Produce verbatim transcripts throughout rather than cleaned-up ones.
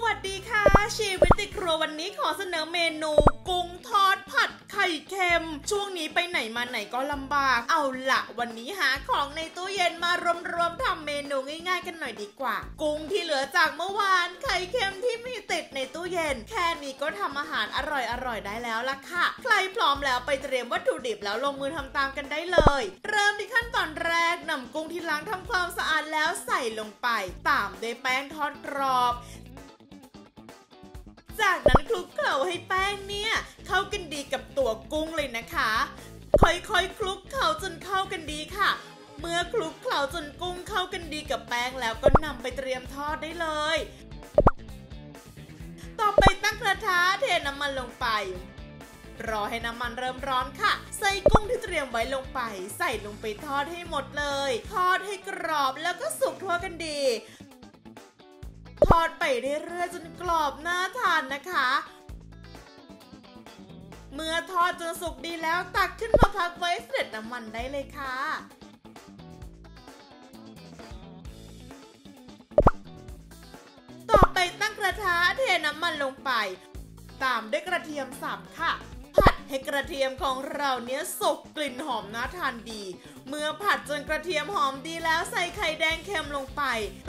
สวัสดีค่ะชีวิตติดครัววันนี้ขอเสนอเมนูกุ้งทอดผัดไข่เค็มช่วงนี้ไปไหนมาไหนก็ลำบากเอาละวันนี้หาของในตู้เย็นมารวมๆทำเมนูง่ายๆกันหน่อยดีกว่ากุ้งที่เหลือจากเมื่อวานไข่เค็มที่มีติดในตู้เย็นแค่นี้ก็ทำอาหารอร่อยๆได้แล้วล่ะค่ะใครพร้อมแล้วไปเตรียมวัตถุดิบแล้วลงมือทำตามกันได้เลยเริ่มที่ขั้นตอนแรกนำกุ้งที่ล้างทำความสะอาดแล้วใส่ลงไปตามด้วยแป้งทอดกรอบจากนั้นคลุกเคล้าให้แป้งเนี่ยเข้ากันดีกับตัวกุ้งเลยนะคะค่อยๆคลุกเคล้าจนเข้ากันดีค่ะเมื่อคลุกเคล้าจนกุ้งเข้ากันดีกับแป้งแล้วก็นำไปเตรียมทอดได้เลยต่อไปตั้งกระทะเทน้ำมันลงไปรอให้น้ำมันเริ่มร้อนค่ะใส่กุ้งที่เตรียมไว้ลงไปใส่ลงไปทอดให้หมดเลยทอดให้กรอบแล้วก็สุกทั่วกันดีทอดไปเรื่อยๆจนกรอบน่าทานนะคะเมื่อทอดจนสุกดีแล้วตักขึ้นมาพักไว้เสร็จน้ำมันได้เลยค่ะต่อไปตั้งกระทะเทน้ำมันลงไปตามด้วยกระเทียมสับค่ะผัดให้กระเทียมของเราเนี้ยสุกกลิ่นหอมน่าทานดีเมื่อผัดจนกระเทียมหอมดีแล้วใส่ไข่แดงเค็มลงไป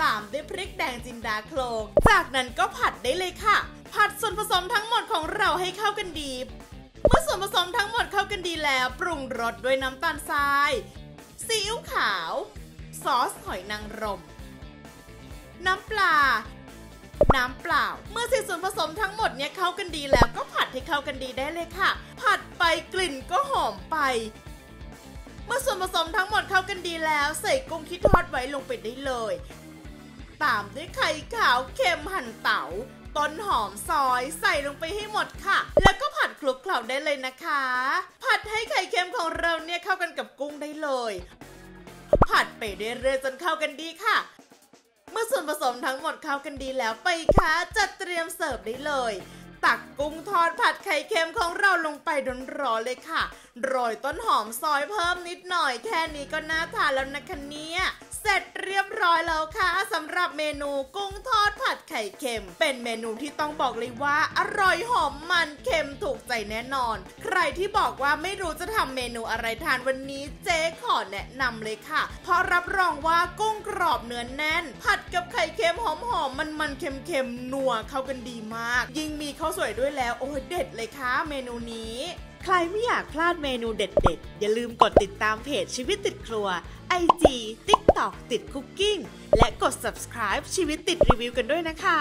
ตามด้วยพริกแดงจินดาโคลกจากนั้นก็ผัดได้เลยค่ะผัดส่วนผสมทั้งหมดของเราให้เข้ากันดีเมื่อส่วนผสมทั้งหมดเข้ากันดีแล้วปรุงรสด้วยน้ำตาลทรายซีอิ๊วขาวซอสหอยนางรมน้ำปลาน้ำเปล่าเมื่อส่วนผสมทั้งหมดเนี่ยเข้ากันดีแล้วก็ผัดให้เข้ากันดีได้เลยค่ะผัดไปกลิ่นก็หอมไปเมื่อส่วนผสมทั้งหมดเข้ากันดีแล้วใส่กุ้งที่ทอดไว้ลงไปได้เลยตามด้วยไข่ขาวเค็มหั่นเต๋าต้นหอมซอยใส่ลงไปให้หมดค่ะแล้วก็ผัดคลุกเคล้าได้เลยนะคะผัดให้ไข่เค็มของเราเนี่ยเข้ากันกับกุ้งได้เลยผัดไปเรื่อยๆจนเข้ากันดีค่ะเมื่อส่วนผสมทั้งหมดเข้ากันดีแล้วไปค่ะจัดเตรียมเสิร์ฟได้เลยตักกุ้งทอดผัดไข่เค็มของเราลงไปร้อนๆเลยค่ะโรยต้นหอมซอยเพิ่มนิดหน่อยแค่นี้ก็น่าทานแล้วนะคะเนี่ยเสร็จเรียบร้อยแล้วค่ะสำหรับเมนูกุ้งทอดผัดไข่เค็มเป็นเมนูที่ต้องบอกเลยว่าอร่อยหอมมันเค็มถูกใจแน่นอนใครที่บอกว่าไม่รู้จะทำเมนูอะไรทานวันนี้เจ๊ขอแนะนำเลยค่ะเพราะรับรองว่ากุ้งกรอบเนื้อแน่นผัดกับไข่เค็มหอมๆ ม, มันมันเค็มๆนัวเข้ากันดีมากยิ่งมีข้าวสวยด้วยแล้วโอ้เด็ดเลยค่ะเมนูนี้ใครไม่อยากพลาดเมนูเด็ดๆอย่าลืมกดติดตามเพจชีวิตติดครัว ไอ จี ติ๊กต็อก ติดคุกกิ้งและกด subscribe ชีวิตติดรีวิวกันด้วยนะคะ